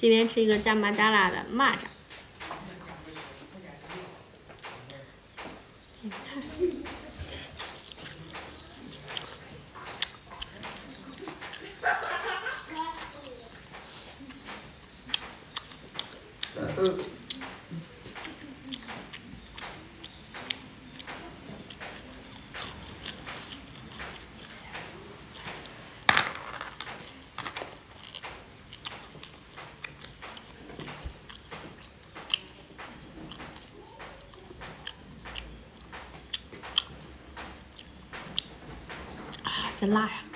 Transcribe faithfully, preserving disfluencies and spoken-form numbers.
今天吃一个加马扎拉的蚂蚱。你看，嗯，真辣呀！